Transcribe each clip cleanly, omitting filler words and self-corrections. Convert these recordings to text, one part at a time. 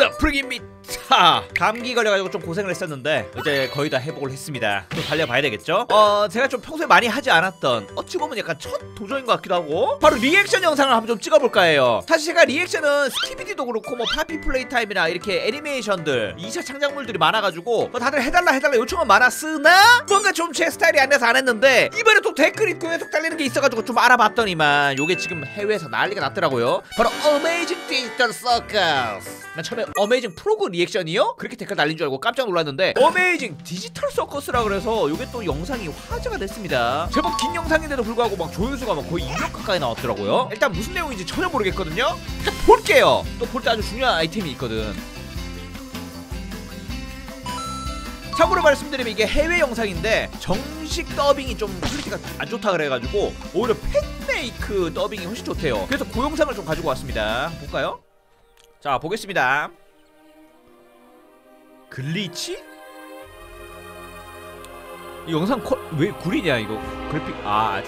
나 프리기 미타. 감기 걸려가지고 좀 고생을 했었는데 이제 거의 다 회복을 했습니다. 또 달려봐야 되겠죠? 제가 좀 평소에 많이 하지 않았던 어찌 보면 약간 첫 도전인 것 같기도 하고 바로 리액션 영상을 한번 좀 찍어볼까 해요. 사실 제가 리액션은 스키비디도 그렇고 뭐 파피 플레이 타임이나 이렇게 애니메이션들 2차 창작물들이 많아가지고 다들 해달라 요청은 많았으나 뭔가 좀 제 스타일이 안 돼서 안 했는데 이번에 또 댓글이 계속 달리는 게 있어가지고 좀 알아봤더니만 요게 지금 해외에서 난리가 났더라고요. 바로 Amazing Digital Circus. 난 처음에 어메이징 프로그 리액션이요? 그렇게 댓글 날린 줄 알고 깜짝 놀랐는데 어메이징 디지털 서커스라 그래서 요게 또 영상이 화제가 됐습니다. 제법 긴 영상인데도 불구하고 막 조회수가 막 거의 2억 가까이 나왔더라고요. 일단 무슨 내용인지 전혀 모르겠거든요. 일단 볼게요. 또 볼 때 아주 중요한 아이템이 있거든. 참고로 말씀드리면 이게 해외 영상인데 정식 더빙이 좀 퀄리티가 안 좋다 그래가지고 오히려 팬메이크 더빙이 훨씬 좋대요. 그래서 그 영상을 좀 가지고 왔습니다. 볼까요? 자, 보겠습니다. 글리치? 이 영상 왜 구리냐 이거. 그래픽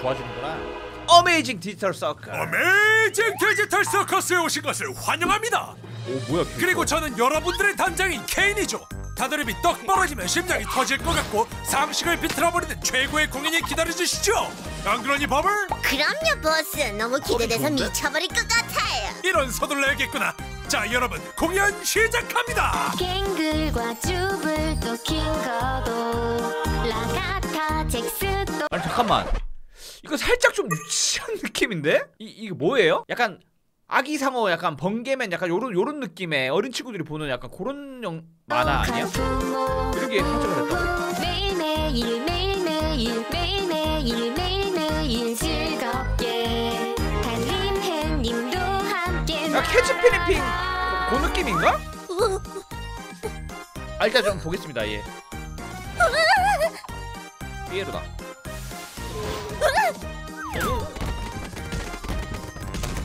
좋아지는구나. 어메이징 디지털 서커스. 어메이징 디지털 서커스에 오신 것을 환영합니다. 오 뭐야. 그리고 저는 여러분들의 단장인 케인이죠. 다드립이 떡 벌어지면 심장이 터질 것 같고 상식을 비틀어버리는 최고의 공연이 기다려주시죠. 안 그러니 버블? 그럼요 보스. 너무 기대돼서 미쳐버릴 것 같아요. 이런 서둘러야겠구나. 자 여러분 공연 시작합니다. 갱글과 쥬블 또 킹거도 라가타 잭스 또 아니 잠깐만 이거 살짝 좀 유치한 느낌인데? 이게 뭐예요? 약간 아기 상어 약간 번개맨 약간 요런 느낌의 어린 친구들이 보는 약간 그런 만화 아니야? 이런 게 살짝 그랬다. 매일매일 매일매일 매일매일 매일매일 즐겁게 달님햄님도 함께 야 캐치필리핀 그 느낌인가? 일단 좀 보겠습니다. 예 피에로다.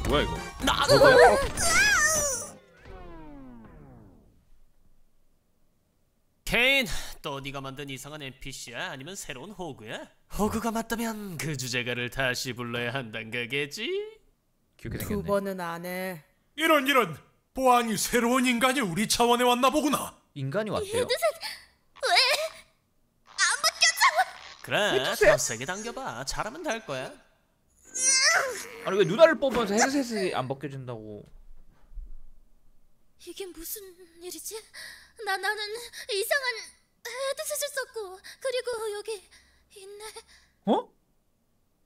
뭐야 이거? 케인, 또 네가 만든 이상한 NPC야? 아니면 새로운 호구야? 호구가 맞다면 그 주제가를 다시 불러야 한단 거겠지? 두 번은 안 해. 이런 보안이 새로운 인간이 우리 차원에 왔나 보구나. 인간이 왔대요? 왜? 안 바뀌었어? 그래, 더 세게 당겨봐. 잘하면 될 거야. 아니 왜 누나를 뽑으면서 헤드셋이 안 벗겨진다고. 이게 무슨 일이지? 나는 이상한 헤드셋을 썼고 그리고 여기 있네. 어?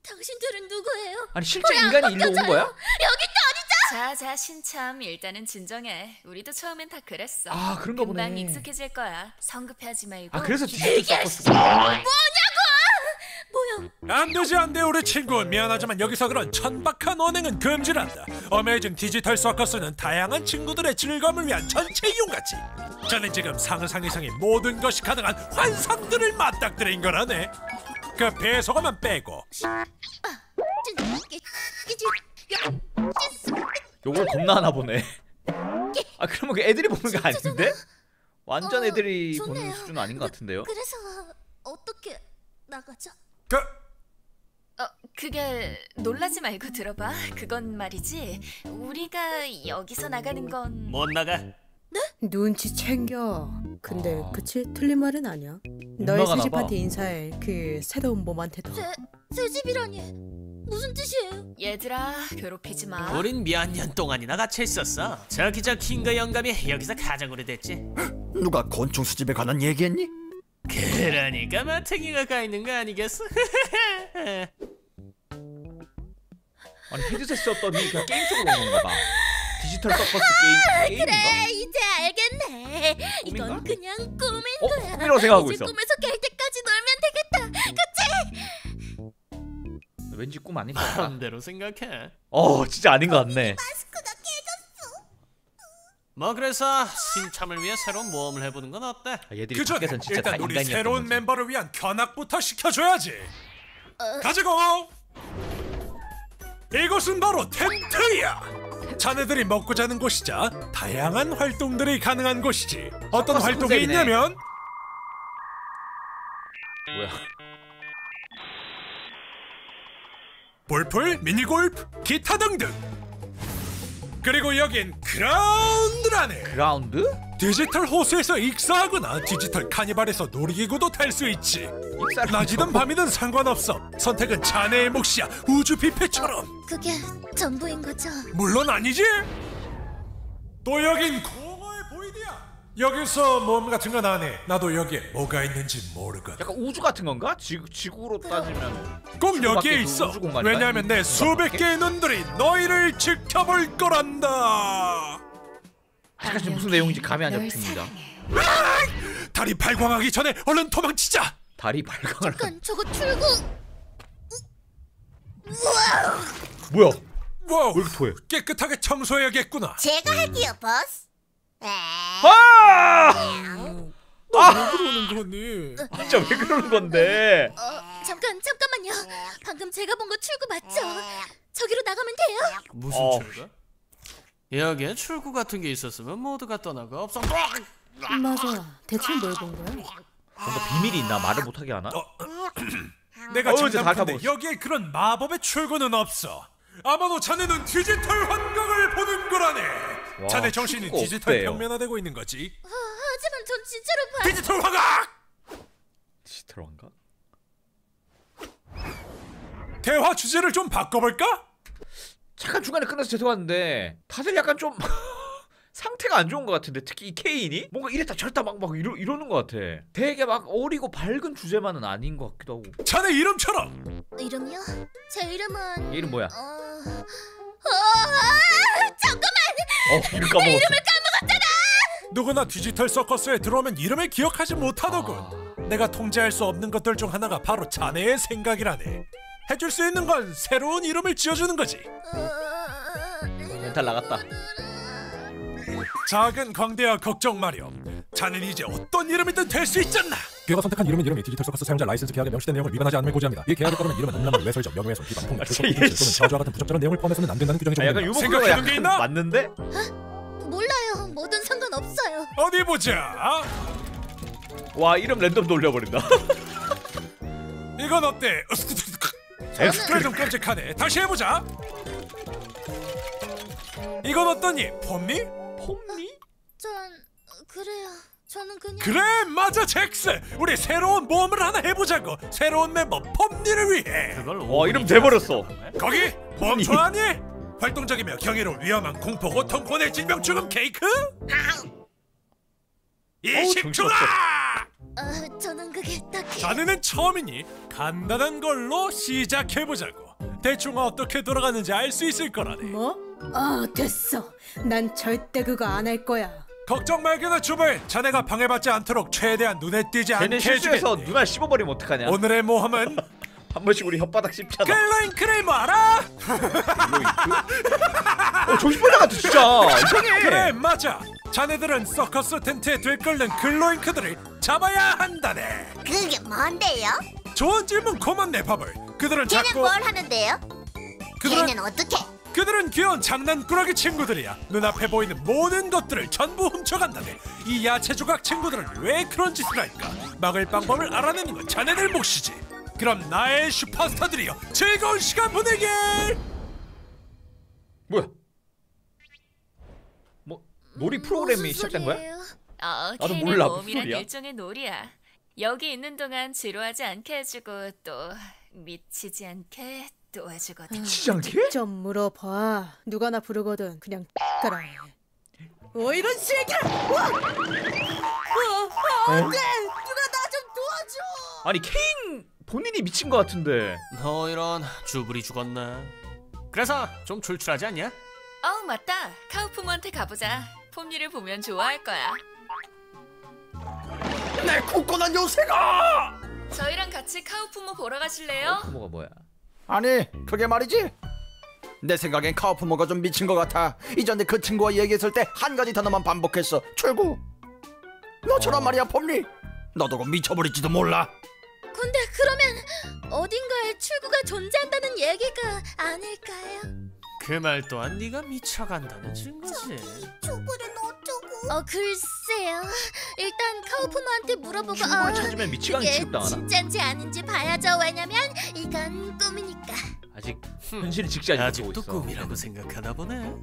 당신들은 누구예요? 아니 실제 인간이 일로 온 거야? 여기 또 어디죠? 자자 신참 일단은 진정해. 우리도 처음엔 다 그랬어. 아 그런가 보네. 금방 익숙해질 거야. 성급해하지 말고. 아 그래서 뒤질 것 같았어. 안되지 안돼 우리 친구. 미안하지만 여기서 그런 천박한 언행은 금지란다. 어메이징 디지털 서커스는 다양한 친구들의 즐거움을 위한 전체 이용같이 저는 지금 상상 이상의 모든 것이 가능한 환상들을 맞닥뜨린 거라네. 그 배속어만 빼고 요걸 겁나 하나보네. 아 그러면 그 애들이 보는 거 아닌데? 완전 애들이 보는 수준 아닌 것 같은데요? 그래서 어떻게 나가죠? 그게 놀라지 말고 들어봐. 그건 말이지 우리가 여기서 나가는 건 못 나가. 네? 눈치 챙겨. 근데 그치? 틀린 말은 아니야. 너의 새집한테 인사해. 그 새로운 몸한테도. 새집이라니 무슨 뜻이에요? 얘들아 괴롭히지 마. 우린 몇 년 동안이나 같이 있었어. 저기 저 킹거 영감이 여기서 가장 오래됐지. 누가 곤충 수집에 관한 얘기했니? 그러니까 마탱이가 가 있는 거 아니겠어? 아니 헤드셋 썼더니 그냥 게임 쪽으로 온 건가 봐. 디지털 서커스 게임인가? 그래 이제 알겠네. 이건 꿈인가? 그냥 꿈인 거야. 꿈이라고 생각하고 있어. 꿈에서 깰 때까지 놀면 되겠다. 그치? 왠지 꿈 아닌 것 같다. 반대로 생각해. 진짜 아닌 것 같네. 마스크가 깨졌어. 뭐 그래서 신참을 위해 새로운 모험을 해보는 건 어때? 얘들이 밖에선 진짜 일단 다 우리 새로운 멤버를 위한 견학부터 시켜줘야지. 가지고! 이곳은 바로 텐트야! 자네들이 먹고 자는 곳이자 다양한 활동들이 가능한 곳이지. 어떤 활동이 있냐면 뭐야? 골프, 미니골프, 기타 등등! 그리고 여긴 그라운드라네. 그라운드? 디지털 호수에서 익사하거나 디지털 카니발에서 놀이기구도 탈 수 있지. 낮이든 밤이든 상관없어. 선택은 자네의 몫이야. 우주 뷔페처럼. 그게 전부인 거죠? 물론 아니지. 또 여긴 공허의 보이드야. 여기서 모험 같은 건 안 해. 나도 여기에 뭐가 있는지 모르거든. 약간 우주 같은 건가? 지구로 따지면 꼭 여기에 있어. 왜냐하면 내 수백 개의 눈들이 너희를 지켜볼 거란다. 잠깐 지금 무슨 내용인지 감이 안 잡힙니다. 다리 발광하기 전에 얼른 도망치자. 다리 발광을. 잠깐 저거 출구. 뭐야? 와우. 왜 이렇게 토해? 깨끗하게 청소해야겠구나. 제가 할게요, 버스. 아! 왜 그러는 거니? 진짜 왜 그러는 건데? 잠깐만요. 방금 제가 본 거 출구 맞죠? 저기로 나가면 돼요? 무슨 출구? 여기에 출구 같은 게 있었으면 모두가 떠나고 없어. 맞아. 대체 뭘 본 거야? 뭔가 비밀이 있나? 말을 못하게 하나? 내가 장담컨대 여기에 그런 마법의 출구는 없어. 아마도 자네는 디지털 환경을 보는 거라네. 와, 자네 정신이 디지털 없대요. 평면화되고 있는 거지. 하지만 전 진짜로 봐. 디지털 환각! 디지털 환각? 대화 주제를 좀 바꿔볼까? 잠깐 중간에 끊어서 죄송한데 다들 약간 좀 상태가 안 좋은 것 같은데, 특히 이 케인이 뭔가 이랬다 저랬다 막 이러는 것 같아. 되게 막 어리고 밝은 주제만은 아닌 것 같기도 하고. 자네 이름처럼. 이름이요? 제 이름은. 이름 뭐야? 잠깐만. 이름 까먹었어. 내 이름을 까먹었잖아. 누구나 디지털 서커스에 들어오면 이름을 기억하지 못하더군. 내가 통제할 수 없는 것들 중 하나가 바로 자네의 생각이라네. 해줄 수 있는 건 새로운 이름을 지어주는 거지. 멘탈 나갔다. 작은 광대야 걱정 마렴. 자네는 이제 어떤 이름이든 될 수 있잖아. 그가 선택한 이름이 디지털 서커스 사용자 라이선스 계약에 명시된 내용을 위반하지 않음을 고지합니다. 이 계약에 따르면 이름은 음란물, 외설적, 명예훼손, 비방, 폭력, 조건, 또는 저주와 같은 부적절한 내용을 포함해서는 안 된다는 규정이 적용됩니다. 생각하는 게 있나? 맞는데? 몰라요. 뭐든 상관없어요. 어디 보자. 와, 이름 랜덤 돌려버린다. 이건 어때? 엑스트라 좀 깜찍하네. 다시 해보자. 이건 어떠니? 폼니? 폼니? 전 그래요. 저는 그냥. 그래 맞아 잭스. 우리 새로운 모험을 하나 해보자고. 새로운 멤버 폼니를 위해. 와 이름 돼버렸어. 거기 모험 좋아하니? 활동적이며 경이로운 위험한 공포 고통 고뇌 질병 죽음 케이크? 이식충아! 저는 그게 딱히. 자네는 처음이니 간단한 걸로 시작해보자고. 대충 어떻게 돌아가는지 알 수 있을 거라네. 뭐? 됐어. 난 절대 그거 안 할 거야. 걱정 말게나 주벌. 자네가 방해받지 않도록 최대한 눈에 띄지 않게 해주겠네. 쟤네 실수해서 눈알 씹어버리면 어떡하냐. 오늘의 모험은 한 번씩 우리 혓바닥 씹잖아. 글로인 크레이머 알아? 정신 팔려갔다 진짜. 이상해. 그래 맞아. 자네들은 서커스 텐트에 들끓는 글로잉크들을 잡아야 한다네. 그게 뭔데요? 좋은 질문 고맙네 바벌. 그들은 자꾸 걔는 뭘 하는데요? 걔는 어떻게? 그들은 귀여운 장난꾸러기 친구들이야. 눈앞에 보이는 모든 것들을 전부 훔쳐간다네. 이 야채 조각 친구들은 왜 그런 짓을 할까? 막을 방법을 알아내는 건 자네들 몫이지. 그럼 나의 슈퍼스타들이여 즐거운 시간 보내길. 뭐야? 뭐 놀이 프로그램이 시작된 거야? 나도 몰라. 무슨 소리야? 일종의 놀이야. 여기 있는 동안 지루하지 않게 해주고 또 미치지 않게. 도와주거든. 시장님? 좀 물어봐. 누가 나 부르거든. 그냥 따라. 이런 새끼야! 안돼! 누가 나 좀 도와줘! 아니 케인 본인이 미친 것 같은데. 너 이런 주불이 죽었나? 그래서 좀 출출하지 않냐? 맞다. 카우프모한테 가보자. 폼니를 보면 좋아할 거야. 내 굳건한 요새가! 저희랑 같이 카우프모 보러 가실래요? 카우프모가 뭐야? 아니 그게 말이지, 내 생각엔 카우프모가 좀 미친 것 같아. 이전에 그 친구와 얘기했을 때 한 가지 단어만 반복했어. 출구. 너처럼 말이야 폼니. 너도 곧 미쳐버릴지도 몰라. 근데 그러면 어딘가에 출구가 존재한다는 얘기가 아닐까요? 그 말 또한 네가 미쳐간다는 증거지. 출구는 어쩌고? 글쎄요. 일단 카우프모한테 물어보고. 출구를 찾으면 미치광이 취급당하나? 진짜인지 아닌지 봐야죠. 왜냐면 이건 꿈이니까. 아직 현실이 직시하지 못했어. 아직도 꿈이라고 생각하나 보네.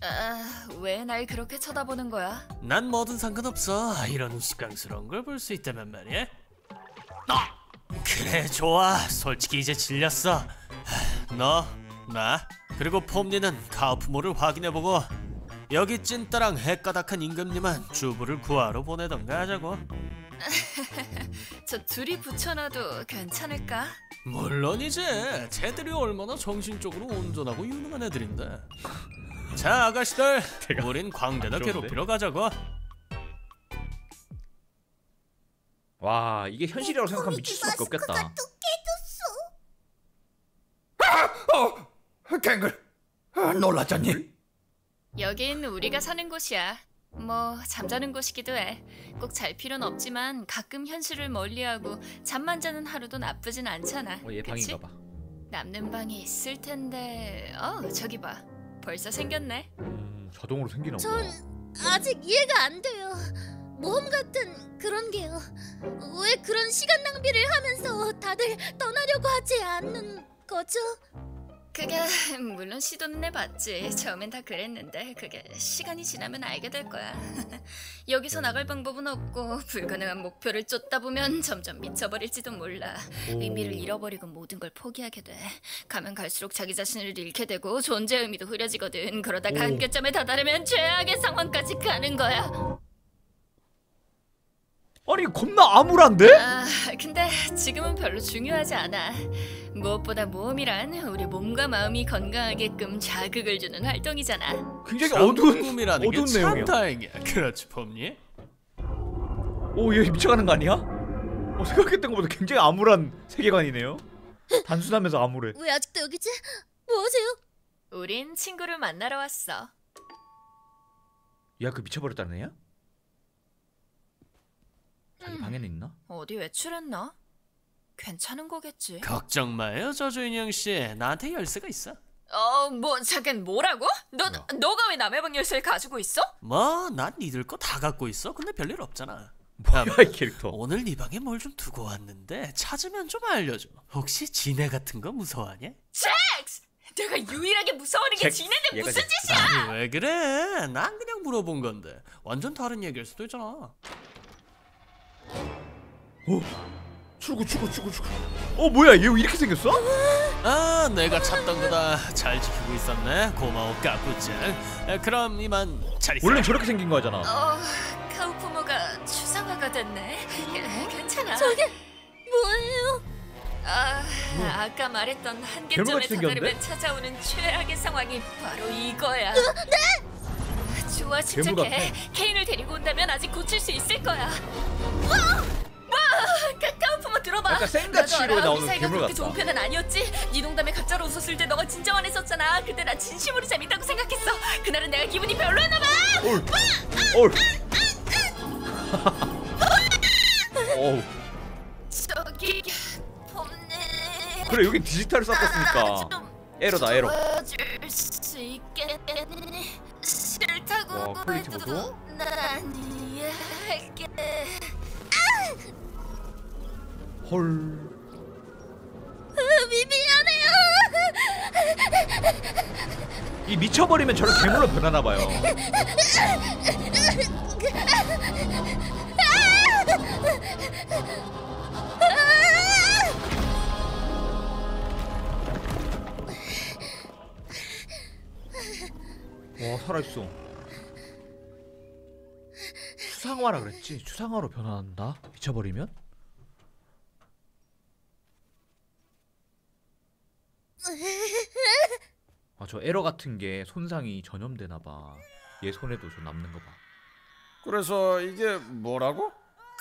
아, 왜 날 그렇게 쳐다보는 거야? 난 뭐든 상관없어. 이런 우스꽝스러운 걸 볼 수 있다면 말이야. 그래, 좋아. 솔직히 이제 질렸어. 너, 나, 그리고 폼니는 카우프모를 확인해보고 여기 찐따랑 헷가닥한 임금님은 주부를 구하러 보내던가 하자고. 저 둘이 붙여놔도 괜찮을까? 물론이지. 쟤들이 얼마나 정신적으로 온전하고 유능한 애들인데. 자, 아가씨들, 우린 광대나 괴롭히러 가자고. 와, 이게 현실이라고 생각하면 미칠 수밖에 없겠다. 갱글, 놀랐잖니? 여긴 우리가 사는 곳이야. 뭐 잠자는 곳이기도 해. 꼭 잘 필요는 없지만 가끔 현실을 멀리하고 잠만 자는 하루도 나쁘진 않잖아. 얘 방인가 봐. 남는 방이 있을 텐데. 저기 봐. 벌써 생겼네. 자동으로 생기나 봐. 전 아직 이해가 안 돼요. 모험 같은 그런 게요. 왜 그런 시간 낭비를 하면서 다들 떠나려고 하지 않는 거죠? 그게 물론 시도는 해봤지. 처음엔 다 그랬는데 그게 시간이 지나면 알게 될 거야. 여기서 나갈 방법은 없고 불가능한 목표를 쫓다 보면 점점 미쳐버릴지도 몰라. 의미를 잃어버리고 모든 걸 포기하게 돼. 가면 갈수록 자기 자신을 잃게 되고 존재의 의미도 흐려지거든. 그러다가 한계점에 다다르면 최악의 상황까지 가는 거야. 아니, 겁나 암울한데? 아, 근데 지금은 별로 중요하지 않아. 무엇보다 모험이란 우리 몸과 마음이 건강하게끔 자극을 주는 활동이잖아. 굉장히 어두운 꿈이라는 게 참 다행이야. 그렇지, 폼니? 오, 얘 미쳐가는 거 아니야? 생각했던 것보다 굉장히 암울한 세계관이네요. 단순하면서 암울해. 왜 아직도 여기지? 뭐 하세요? 우린 친구를 만나러 왔어. 야, 그 미쳐버렸다는 애야? 자기 방에는 있나? 어디 외출했나? 괜찮은 거겠지. 걱정 마요, 저주 인형씨. 나한테 열쇠가 있어. 뭐 잠깐, 뭐라고? 너가 왜 남의 방 열쇠를 가지고 있어? 뭐, 난 니들 거 다 갖고 있어. 근데 별일 없잖아. 뭐야, 이 캐릭터. 오늘 네 방에 뭘 좀 두고 왔는데 찾으면 좀 알려줘. 혹시 지네 같은 거 무서워하냐? 잭스! 내가 유일하게 무서워하는 게 지네들 무슨 짓이야! 아니, 왜 그래? 난 그냥 물어본 건데. 완전 다른 얘기일 수도 있잖아. 출구. 뭐야, 얘 왜 이렇게 생겼어? 아, 내가 찾던 거다. 잘 지키고 있었네. 고마워, 까부짱. 그럼 이만 잘 있어. 원래 저렇게 생긴 거잖아. 카우프모가 추상화가 됐네. 괜찮아. 저게 뭐예요? 아까 말했던 한계점에 다다르면 찾아오는 최악의 상황이 바로 이거야. 네? 좋아, 침착해. 케인을 데리고 온다면 아직 고칠 수 있을 거야. 카우프모 들어봐. 약간 생가치로 나오는 괴물 같다. 좋은 편은 아니었지. 네 농담에 가짜로 웃었을 때 너가 진짜 화냈었잖아. 근데 나 진심으로 재밌다고 생각했어. 그날은 내가 기분이 별로였나 봐. 저기 폼네. 그래, 여기 디지털을 섞었으니까 에러다, 에러. 도와줄 수 있겠니? 싫다고 해도 난 이해할게. 헐. 미안해요. 이 미쳐버리면 저런 괴물로 변하나 봐요. 와, 살아있어. 추상화라 그랬지? 추상화로 변한다? 미쳐버리면? 저 에러 같은 게 손상이 전염되나 봐. 얘 손에도 저 남는 거 봐. 그래서 이게 뭐라고?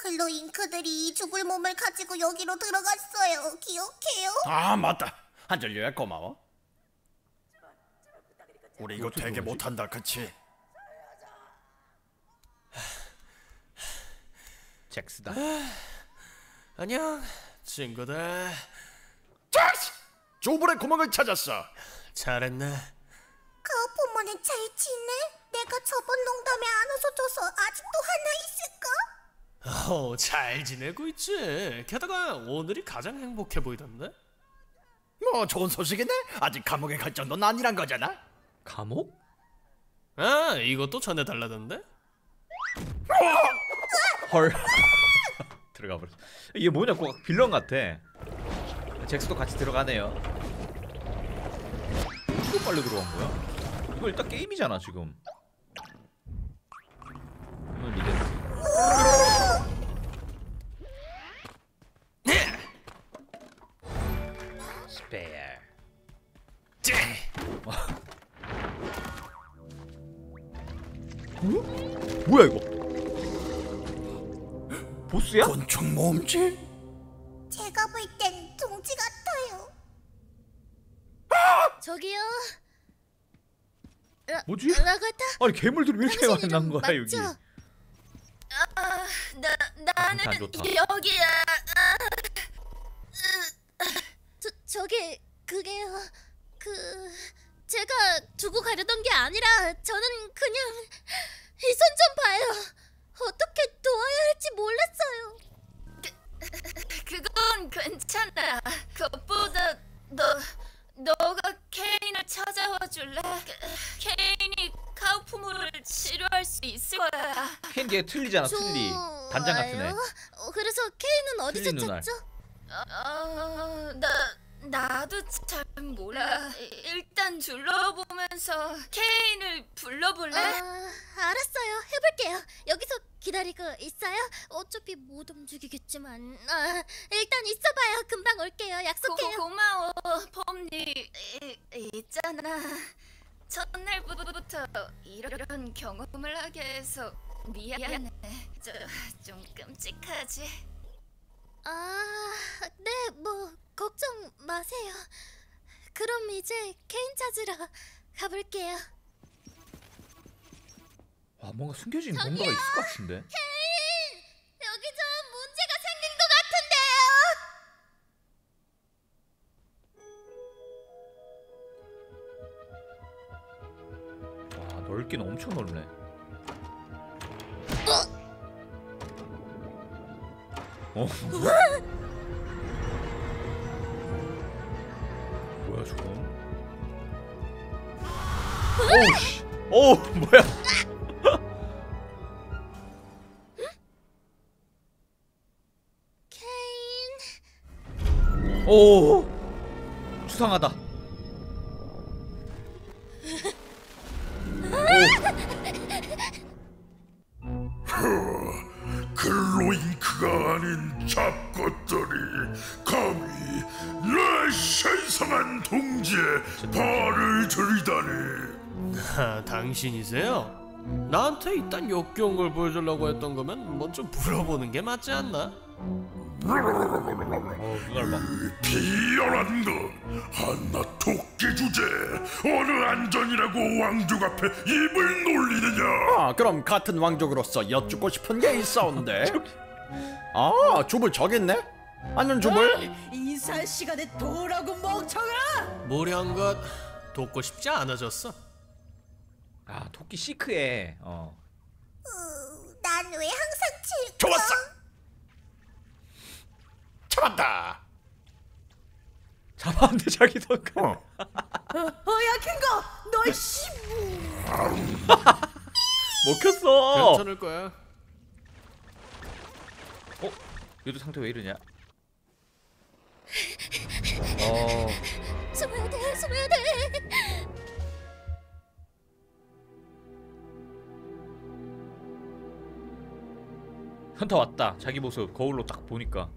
글로 잉크들이 죽을 몸을 가지고 여기로 들어갔어요. 기억해요? 아, 맞다. 한절 요약 고마워. 우리 이거 되게 못한다, 그치? 잭스다. 안녕, 친구들. 잭스! 조블의 구멍을 찾았어. 잘했네. 카우프모는 잘 지내? 내가 저번 농담에 안 웃어줘서 아직도 화나 있을까? 잘 지내고 있지. 게다가 오늘이 가장 행복해 보이던데? 좋은 소식이네? 아직 감옥에 갈 정도는 아니란 거잖아? 감옥? 아, 이것도 전에 달라던데? 헐. 들어가 버렸어. 이게 뭐냐, 꼭 빌런 같아. 잭스도 같이 들어가네요. 이거 빨리 들어간 거야? 이거 일단 게임이잖아 지금. 이건 리젠트. 스페어. 뭐야 이거? 보스야? 권총 몸질? 제가 볼 땐 동지 같아요. 저기요. 뭐지? 라가타? 아니 괴물들이 왜 이렇게 많이 난 거야 여기? 나는 여기야. 저기 그게요. 제가 두고 가려던 게 아니라 저는 그냥 이 손 좀 봐요. 어떻게 도와야 할지 몰랐어요. 그건 괜찮아. 그것보다 너가 케인을 찾아와 줄래? 케인이 카우프모를 치료할 수 있을 거야. 케인 걔 틀리잖아. 틀리. 단장 같은 애. 그래서 케인은 어디서 찾죠? 나도 잘 몰라. 일단 둘러보면서 케인을 불러볼래? 알았어요. 해볼게요. 여기서 기다리고 있어요. 어차피 못 움직이겠지만 일단 있어봐요. 금방 올게요. 약속해요. 고마워 범니. 있잖아, 첫날부터 이런 경험을 하게 해서 미안해. 좀 끔찍하지? 네, 뭐 걱정 마세요. 그럼 이제 케인 찾으러 가볼게요. 와, 뭔가 숨겨진 뭔가가 있을 것 같은데. 케인! 여기 좀 문제가 생긴 것 같은데요. 와, 넓긴 엄청 넓네. 뭐야 저건? 오우씨! 오우 뭐야? 케인. 오 추상하다. 글로잉크가 아닌 잡것들이 감히 내 신성한 동지에 발을 들이다니. 당신이세요? 나한테 이딴 역겨운 걸 보여주려고 했던 거면 먼저 물어보는 게 맞지 않나? 비열한 것! 한낱 토끼 주제! 어느 안전이라고 왕족 앞에 입을 놀리느냐! 그럼 같은 왕족으로서 여쭙고 싶은 게 있어온데. 주불 저기 있네? 안녕 주불! 인사 시간에 도라고 멍청아! 모량껏 돕고 싶지 않아졌어. 토끼 시크해. 난 왜 항상 질까? 좋았어! 잡았다. 잡았는데 자기 덕분. 야킨거, 너이 씨부. 먹혔어. 괜찮을 거야. 얘도 상태 왜 이러냐? 숨어야 돼, 숨어야 돼. 현타 왔다. 자기 모습 거울로 딱 보니까.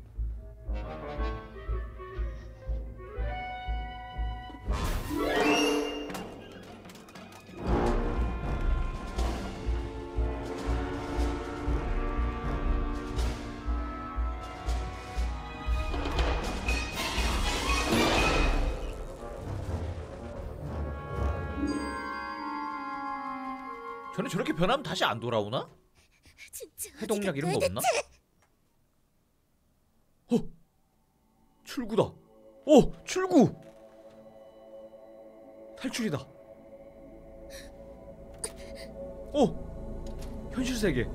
저는 저렇게 변하면 다시 안 돌아오나? 해독약 이런 거 없나? 출구다. 출구. 탈출이다. 현실 세계.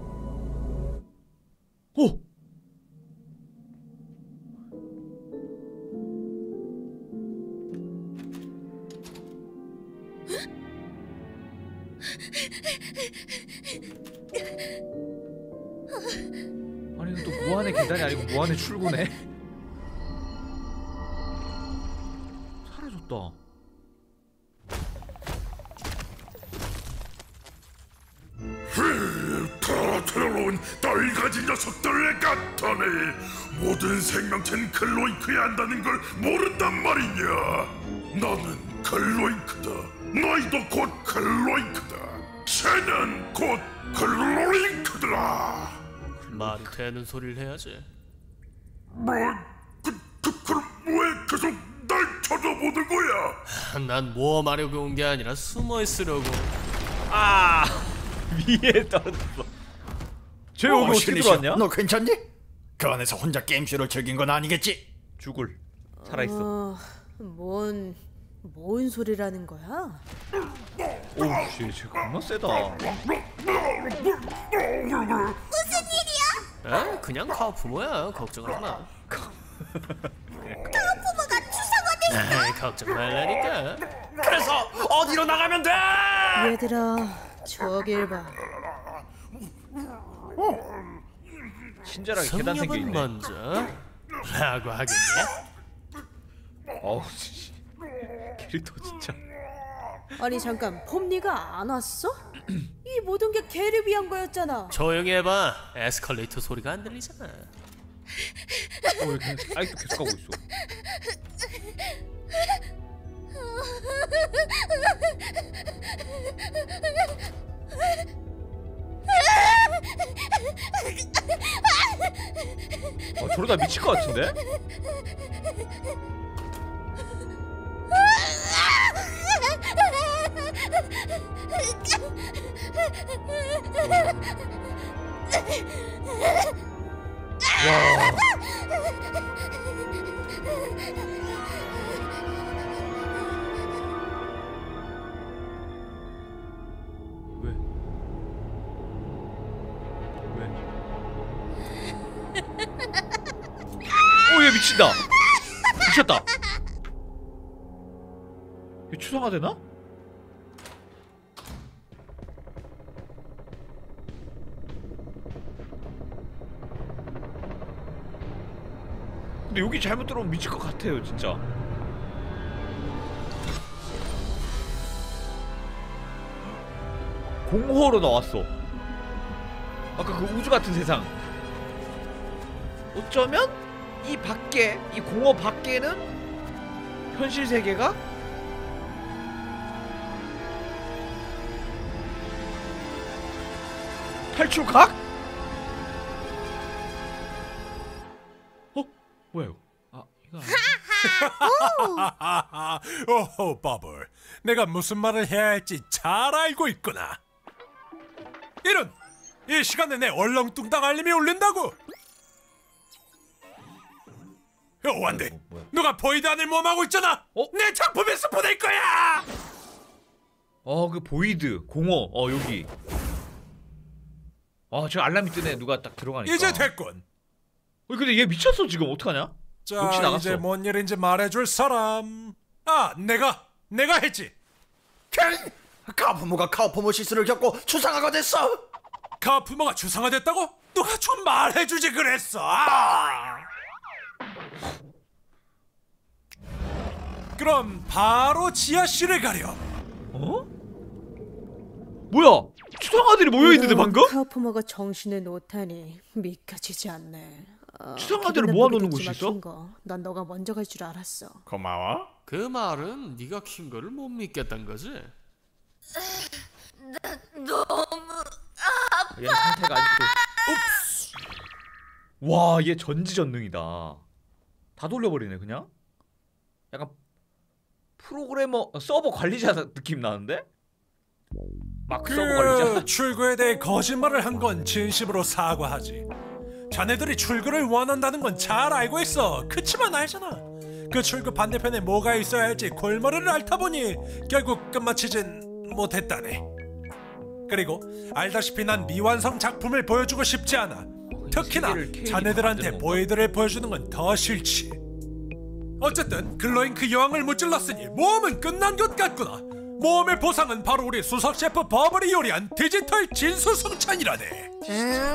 아니 이거 또 무한의 계단이 아니고 무한의 출구네. 사라졌다. 괴로운 떨가지 녀석들 같더니 모든 생명체는 글로잉크해야 한다는 걸 모른단 말이냐. 나는 글로잉크다. 너희도 곧 글로잉크다. 쟤는 곧 글로잉크더라. 말이 되는 소리를 해야지. 뭐? 그럼 왜 계속 날 쳐다보는 거야? 난 모험하려고 온 게 아니라 숨어있으려고. 아 위에 떨어졌어. 쟤 여기 어떻게 들어왔냐? 너 괜찮니? 그 안에서 혼자 게임쇼를 즐긴 건 아니겠지? 죽을. 살아있어. 뭔 소리라는 거야? 오우 쟤 겁나 세다. 무슨 일이야? 에? 그냥 카우프모야. 걱정하지마. 카우프모가 추상화됐어? 에이 걱정 말라니까. 그래서 어디로 나가면 돼? 얘들아 저길 봐. 어? 친절하게 계단 생겨있네. 먼저 라고 하겠네? 어우 씨 캐릭터 진짜. 아니 잠깐 폼니가 안 왔어? 이 모든 게 걔를 위한 거였잖아. 조용히 해봐. 에스컬레이터 소리가 안 들리잖아. 왜 아직도 계속 가고 있어. 저러다 미칠 것 같은데? 미친다. 미쳤다. 이거 추상화되나? 근데 여기 잘못 들어오면 미칠 것 같아요 진짜. 공허로 나왔어. 아까 그 우주 같은 세상. 어쩌면? 이 밖에, 이 공허 밖에는 현실 세계가 탈출각? 어? 뭐야 이거? 아 이거 아니야. 오호 버블, 내가 무슨 말을 해야 할지 잘 알고 있구나. 이런! 이 시간에 내 얼렁뚱땅 알림이 울린다고! 안돼. 누가 보이드 안을 모험하고 있잖아. 어? 내 작품에서 보낼 거야. 그 보이드 공허. 여기. 저 알람이 뜨네. 누가 딱 들어가니까. 이제 됐군. 근데 얘 미쳤어 지금. 어떡하냐? 자, 역시 나갔어. 이제 뭔 일인지 말해줄 사람. 내가 했지. 캥! 카프모가 카프모 실수를 겪고 추상화가 됐어. 카프모가 추상화됐다고? 누가 좀 말해주지 그랬어. 그럼 바로 지하실에 가렴. 어? 뭐야? 추상화들이 모여있는데 방금? 카우포머가 정신을 놓다니 믿겨지지 않네. 추상화들을 모아놓는 곳이 있어? 난 너가 먼저 갈 줄 알았어. 고마워? 그 말은 네가 킹거를 못 믿겠단 거지? 나 너무 아파. 얘 상태가 아직도. 와, 얘 전지전능이다. 다 돌려버리네 그냥? 약간 프로그래머, 서버 관리자 느낌 나는데? 막 서버 관리자? 출구에 대해 거짓말을 한 건 진심으로 사과하지. 자네들이 출구를 원한다는 건 잘 알고 있어. 그치만 알잖아. 그 출구 반대편에 뭐가 있어야 할지 골머리를 앓다 보니 결국 끝마치진 못했다네. 그리고 알다시피 난 미완성 작품을 보여주고 싶지 않아. 특히나 자네들한테 보이드를 보여주는 건 더 싫지. 어쨌든 글로잉크 여왕을 무찔렀으니 모험은 끝난 것 같구나. 모험의 보상은 바로 우리 수석 셰프 버블이 요리한 디지털 진수성찬이라네.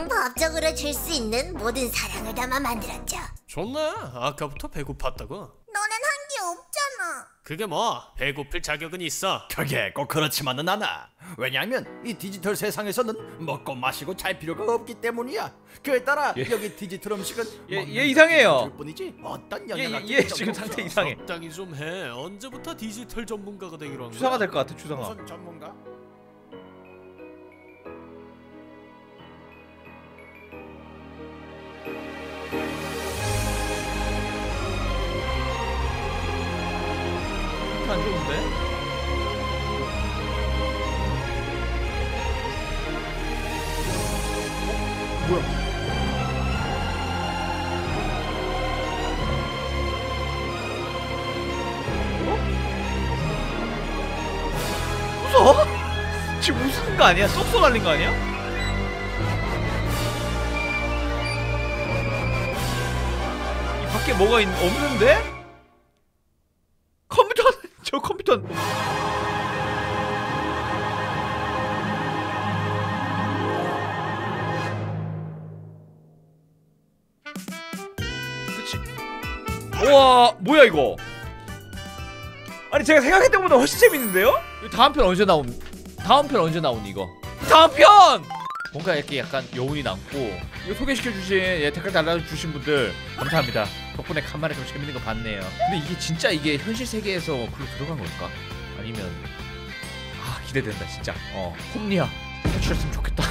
법적으로 줄 수 있는 모든 사랑을 담아 만들었죠. 좋나? 아까부터 배고팠다고? 너는 한 게 없잖아. 그게 뭐, 배고플 자격은 있어. 그게 꼭 그렇지만은 않아. 왜냐하면 이 디지털 세상에서는 먹고 마시고 잘 필요가 없기 때문이야. 그에 따라 여기 디지털 음식은 얘 이상해요. 뿐이지 어떤 영향을 얘 지금 상태 이상해. 적당히 좀 해. 언제부터 디지털 전문가가 되기로 한 거야? 추상화 될 것 같아, 추상화. 무슨 전문가? 안 좋은데? 뭐야? 무서워? 지금 웃는 거 아니야? 쏙쏙 날린 거 아니야? 이 밖에 뭐가 없는데? 저 컴퓨터 그치. 우와 뭐야 이거. 아니 제가 생각했던 것보다 훨씬 재밌는데요? 다음 편 언제 나온? 다음 편 언제 나오니 이거? 다음 편! 뭔가 이렇게 약간 여운이 남고 이거 소개시켜주신 댓글 달아주신 분들 감사합니다. 덕분에 간만에 좀 재밌는 거 봤네요. 근데 이게 진짜 이게 현실 세계에서 글로 들어간 걸까? 아니면 기대된다 진짜. 홈리아 탈출했으면 좋겠다.